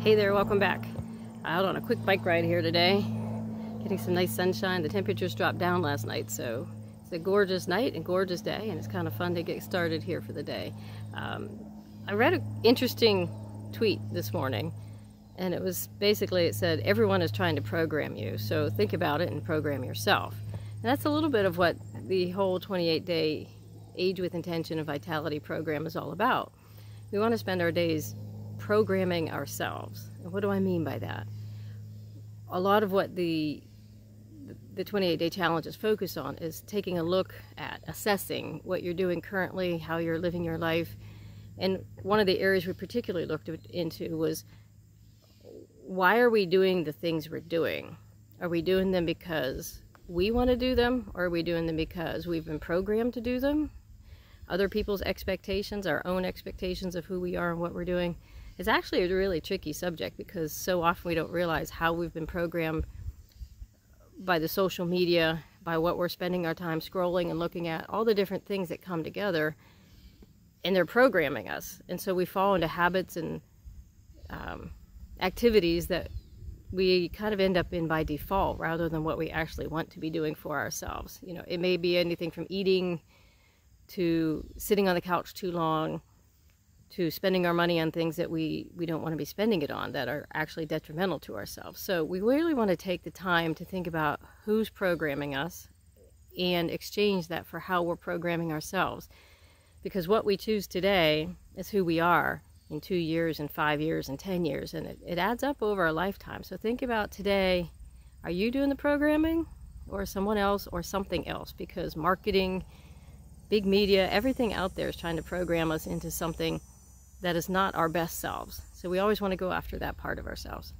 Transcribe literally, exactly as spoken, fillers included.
Hey there, welcome back. Out on a quick bike ride here today. Getting some nice sunshine. The temperatures dropped down last night, so it's a gorgeous night and gorgeous day, and it's kind of fun to get started here for the day. Um, I read an interesting tweet this morning, and it was basically, it said, everyone is trying to program you, so think about it and program yourself. And that's a little bit of what the whole twenty-eight day Age with Intention and Vitality program is all about. We want to spend our days programming ourselves. And what do I mean by that? A lot of what the the twenty-eight day challenge is focused on is taking a look at assessing what you're doing currently, how you're living your life. And one of the areas we particularly looked into was, why are we doing the things we're doing? Are we doing them because we want to do them, or are we doing them because we've been programmed to do them? Other people's expectations, our own expectations of who we are and what we're doing. It's actually a really tricky subject, because so often we don't realize how we've been programmed by the social media, by what we're spending our time scrolling and looking at, all the different things that come together, and they're programming us. And so we fall into habits and um, activities that we kind of end up in by default, rather than what we actually want to be doing for ourselves. You know, it may be anything from eating, to sitting on the couch too long, to spending our money on things that we, we don't want to be spending it on, that are actually detrimental to ourselves. So we really want to take the time to think about who's programming us and exchange that for how we're programming ourselves. Because what we choose today is who we are in two years and five years and ten years, and it, it adds up over a lifetime. So think about today, are you doing the programming, or someone else, or something else? Because marketing, big media, everything out there is trying to program us into something that is not our best selves. So we always want to go after that part of ourselves.